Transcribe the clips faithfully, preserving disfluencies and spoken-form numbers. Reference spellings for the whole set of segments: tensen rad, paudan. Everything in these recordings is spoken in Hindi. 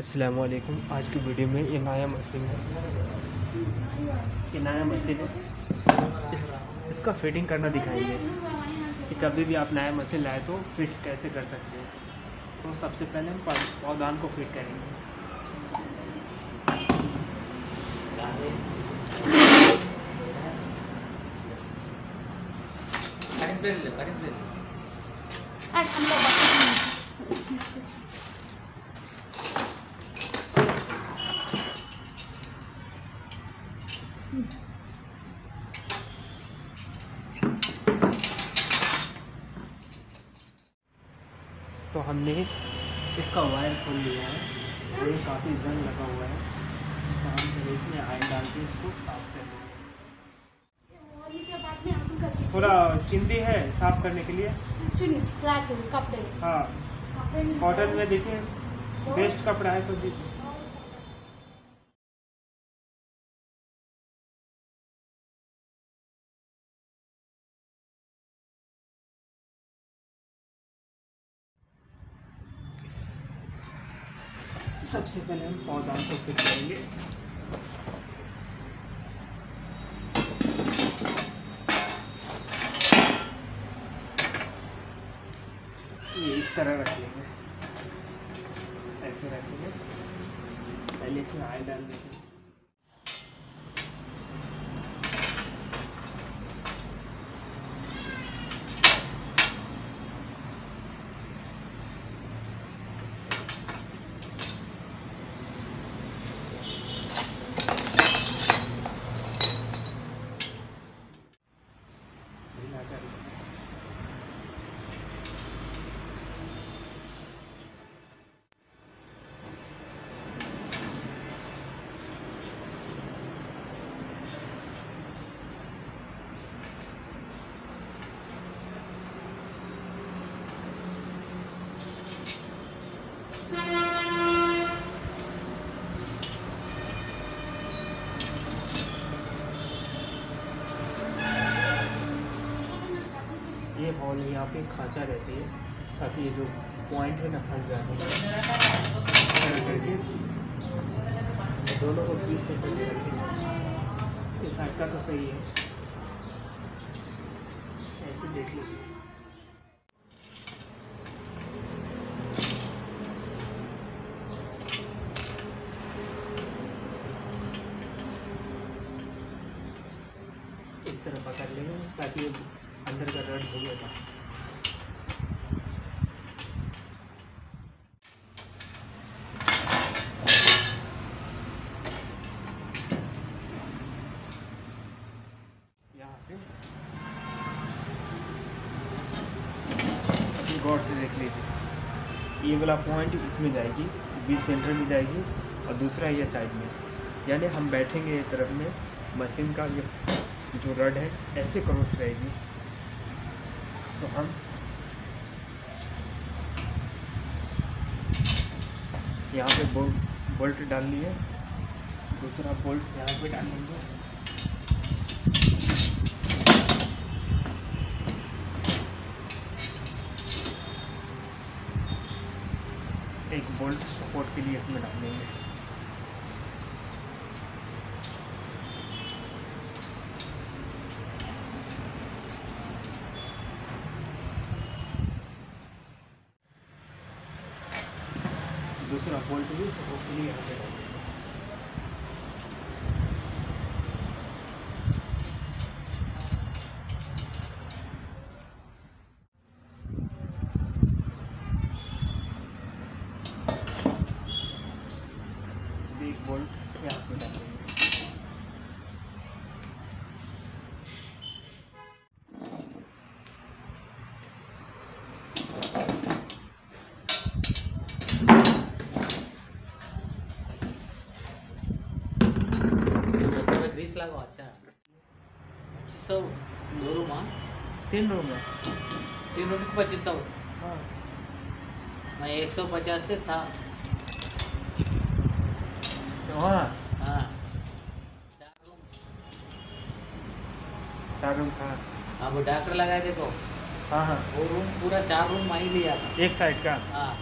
अस्सलामुअलैकुम। आज की वीडियो में ये नाया मशीन है, ये नाया मशीन है, इस इसका फिटिंग करना दिखाएंगे कि कभी भी आप नाया मशीन लाए तो फिट कैसे कर सकते हैं। तो सबसे पहले हम पौदान को फिट करेंगे। तो हमने इसका वायर खोल लिया है, ये काफ़ी जंग लगा हुआ है, तो हम इसमें आयरन डाल के इसको साफ कर लेंगे। पूरा चिंदी है साफ करने के लिए, कपड़े, हाँ कॉटन में देखिए बेस्ट कपड़ा है। तो सबसे पहले हम पौधा को फिट करेंगे। ये इस तरह रख लेंगे, ऐसे रखेंगे। पहले इसमें आयल डाल देंगे। ये हॉल यहाँ पे खांचा रहती है ताकि ये जो पॉइंट है ना फंस जाए। दोनों को बीस से पहले रखें। इस साइड का तो सही है, ऐसे देख लीजिए। इस तरह पकड़ लेंगे ताकि अंदर का रड हो जाता है। यहाँ पे गौर से देख लीजिए, ये वाला पॉइंट इसमें जाएगी, बीच सेंटर में जाएगी और दूसरा ये साइड में। यानी हम बैठेंगे ये तरफ में, मशीन का ये जो रड है ऐसे क्रॉस रहेगी। तो हम यहाँ पे बोल्ट बोल्ट डाल लिए, दूसरा बोल्ट यहाँ पे डालेंगे। एक बोल्ट सपोर्ट के लिए इसमें डालेंगे। दूसरा बोल्ट भी सपोर्ट के लिए आगे बढ़ेगा। एक बोल्ट यहाँ पे डालेंगे। अच्छा पच्चीस सौ दो रूम, तीन रूम है, तीन रूम को पच्चीस सौ। हाँ मैं एक सौ पचास से था। हाँ हाँ चार रूम, चार रूम था। हाँ वो डॉक्टर लगाए देखो। हाँ हाँ वो रूम पूरा चार रूम वहीं लिया था, एक साइड का। हाँ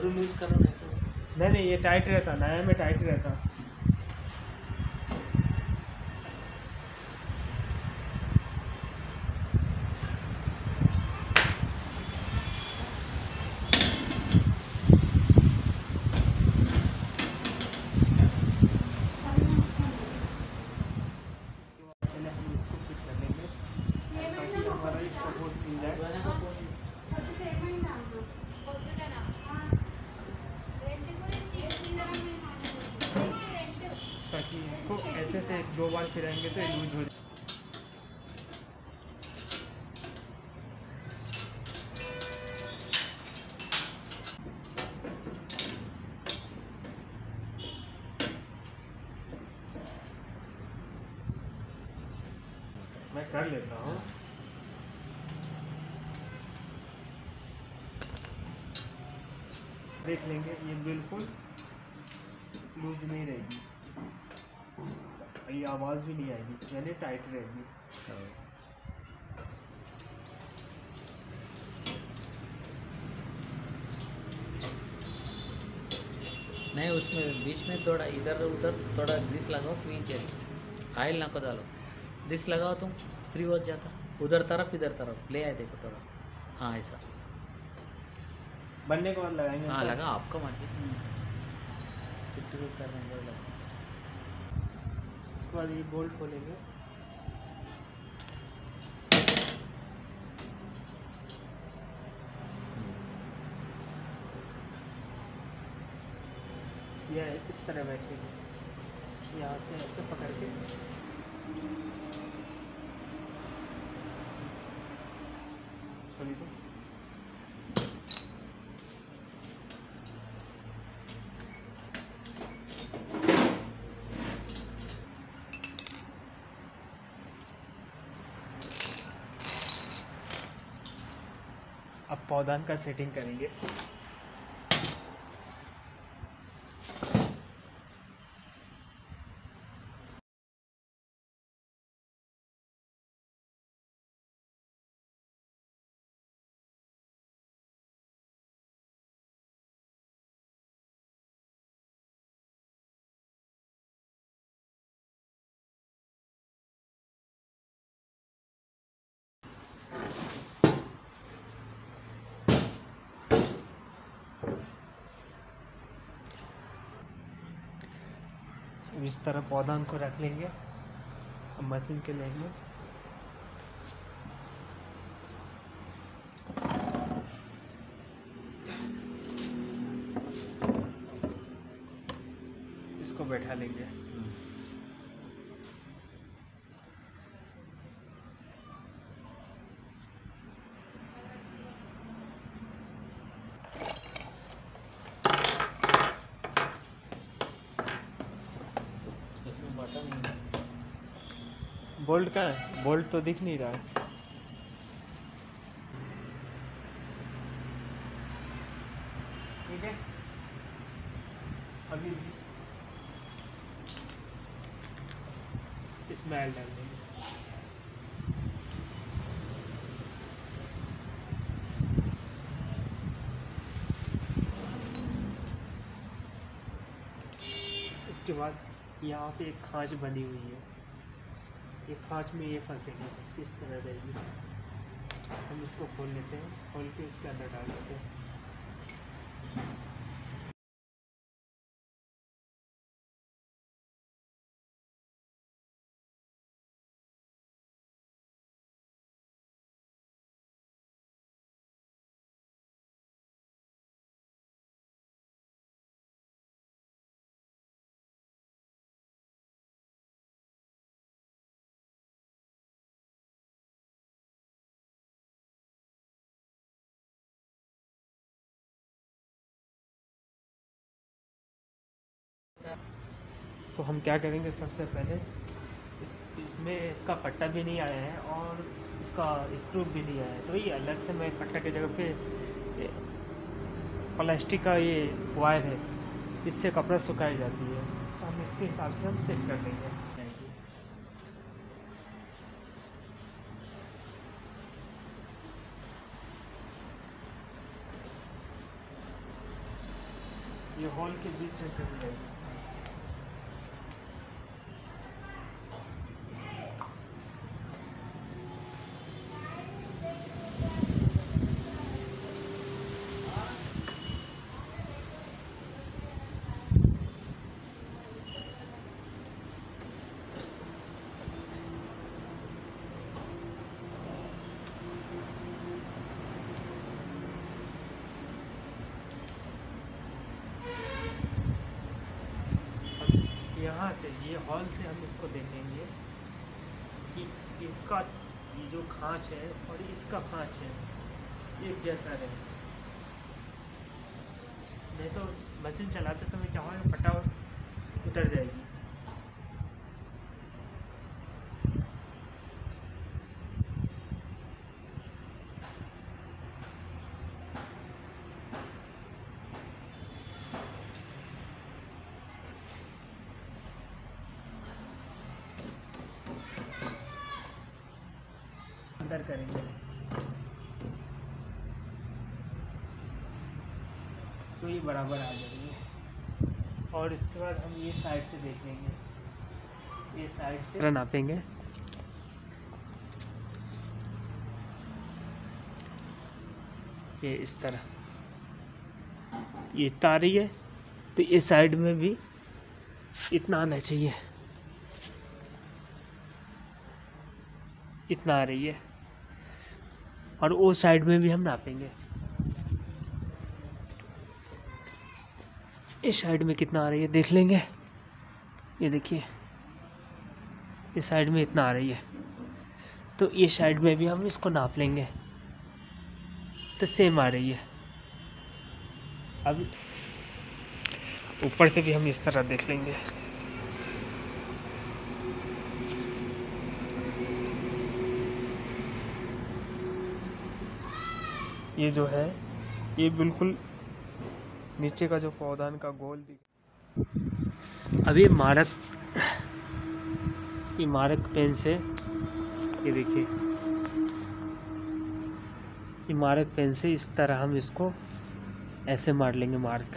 फिर लूज करो नहीं तो। नहीं नहीं ये टाइट रहता, नया में टाइट रहता। ताकि इसको ऐसे से एक दो बार फिराएंगे तो लूज हो जाए। मैं कर लेता हूँ। देख लेंगे ये बिल्कुल लूज नहीं रहेगी, ये आवाज़ भी नहीं आएगी, यानी टाइट रहेगी। नहीं उसमें बीच में थोड़ा इधर उधर थोड़ा ग्रीस लगाओ, नीचे आयल ना को डालो, ग्रीस लगाओ तुम फ्री हो जाता। उधर तरफ इधर तरफ ले आए, देखो थोड़ा। हाँ ऐसा बनने के बाद लगाएंगे। हाँ लगा, आपका मर्जी। उसके बाद ये बोल्ट खोलेंगे। यह इस तरह बैठेगी, यहाँ से ऐसे पकड़ के खोली दो। अब पौधान का सेटिंग करेंगे। इस तरह पौधान को रख लेंगे। अब मशीन के लेंगे, इसको बैठा लेंगे। बोल्ट का है, बोल्ट तो दिख नहीं रहा है। ठीक है, अभी इसमें आयल डाल देंगे। इसके बाद यहाँ पे एक खांच बनी हुई है, ये खाँच में ये फंसेगा, इस तरह रहेगी। हम इसको खोल लेते हैं, खोल के इसके अंदर डाल देते हैं। तो हम क्या करेंगे, सबसे पहले इस इसमें इसका पट्टा भी नहीं आया है और इसका स्क्रू भी नहीं आया है, तो ये अलग से मैं पट्टा की जगह पे प्लास्टिक का ये वायर है, इससे कपड़ा सुखाई जाती है, तो हम इसके हिसाब से हम सेट कर लेंगे। ये हॉल के बीस सेंटीमीटर रहेगी। यहाँ से ये हॉल से हम इसको देखेंगे कि इसका ये जो खाँच है और इसका खाँच है एक जैसा रहे, नहीं तो मशीन चलाते समय क्या होगा फटाफट उतर जाएगी। अंदर करेंगे तो ये बराबर आ जाएगी और इसके बाद हम ये साइड से देख लेंगे, ये साइड से नापेंगे। ये इस तरह ये तारी है तो ये साइड में भी इतना आना चाहिए, इतना आ रही है और वो साइड में भी हम नापेंगे। इस साइड में कितना आ रही है देख लेंगे, ये देखिए इस साइड में इतना आ रही है तो ये साइड में भी हम इसको नाप लेंगे तो सेम आ रही है। अब ऊपर से भी हम इस तरह देख लेंगे। ये जो है ये बिल्कुल नीचे का जो पौधान का गोल दिख, अभी मारक ये मारक पेन से ये देखिए ये मारक पेन से इस तरह हम इसको ऐसे मार लेंगे मार्क।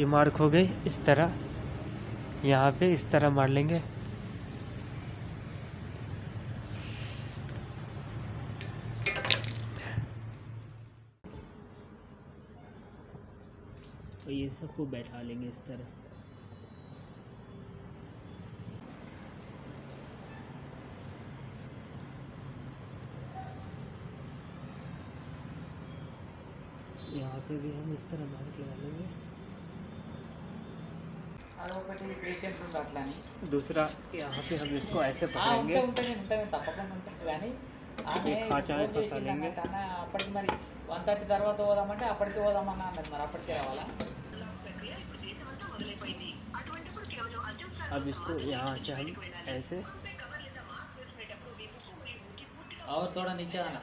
ये मार्क हो गई इस तरह, यहाँ पे इस तरह मार लेंगे। और ये सबको बैठा लेंगे इस तरह, यहाँ से भी हम इस तरह मार्क लगा लेंगे। दूसरा यहाँ पे हम इसको ऐसे पकड़ेंगे, खाचा में फंसा लेंगे। अब इसको यहाँ से हम ऐसे और थोड़ा नीचे आना,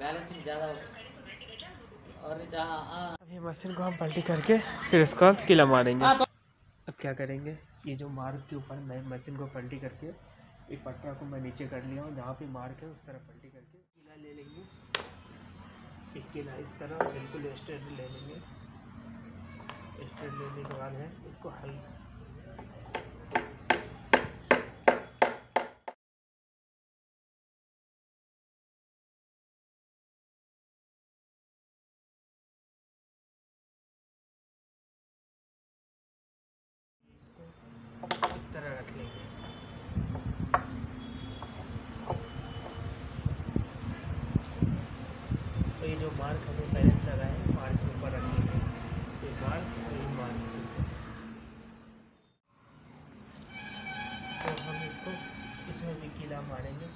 बैलेंसिंग ज़्यादा हो और नीचे। हाँ अभी मशीन को हम पलटी करके फिर इसका किला मारेंगे। अब क्या करेंगे, ये जो मार्क के ऊपर मैं मशीन को पलटी करके एक पटरा को मैं नीचे कर लिया हूँ, जहाँ पे मार्क है उस तरह पलटी करके किला ले लेंगे। एक किला इस तरह बिल्कुल स्ट्रेट ले लेंगे। स्ट्रेट लेने के बाद है इसको हल्का इसको इस तरह रख लेंगे। ये जो मार्क हमें पहले से लगाए हैं मार्क के ऊपर रखेंगे, ये मार्क और ये मार्क, तो हम इसको इसमें भी कीला मारेंगे।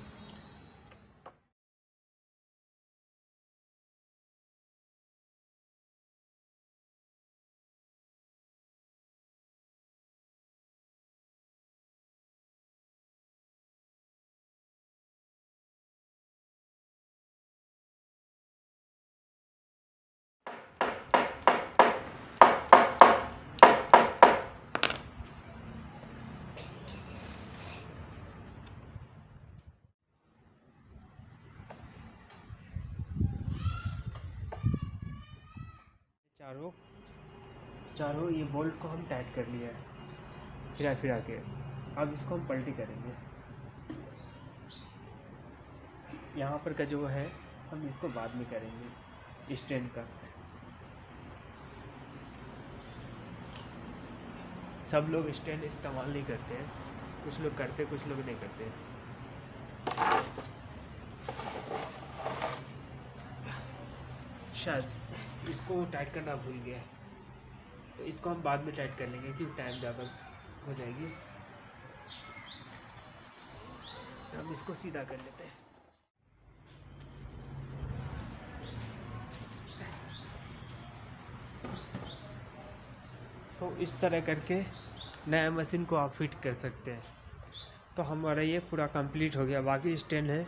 चारों चारों ये बोल्ट को हम टाइट कर लिया है फिरा फिरा के। अब इसको हम पलटी करेंगे। यहाँ पर का जो है हम इसको बाद में करेंगे स्टैंड का। सब लोग स्टैंड इस्तेमाल नहीं करते हैं, कुछ लोग करते कुछ लोग नहीं करते हैं। शायद इसको टाइट करना भूल गया, तो इसको हम बाद में टाइट कर लेंगे क्योंकि टाइम ज़्यादा हो जाएगी। तो हम इसको सीधा कर लेते हैं। तो इस तरह करके नया मशीन को आप फिट कर सकते हैं। तो हमारा ये पूरा कंप्लीट हो गया। बाकी स्टैंड है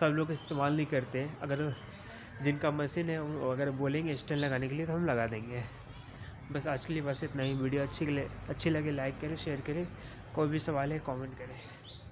सब लोग इस्तेमाल नहीं करते हैं, अगर जिनका मशीन है वो अगर बोलेंगे स्टैंड लगाने के लिए तो हम लगा देंगे। बस आज के लिए बस इतना ही। वीडियो अच्छी अच्छी लगे लाइक करें, शेयर करें, कोई भी सवाल है कमेंट करें।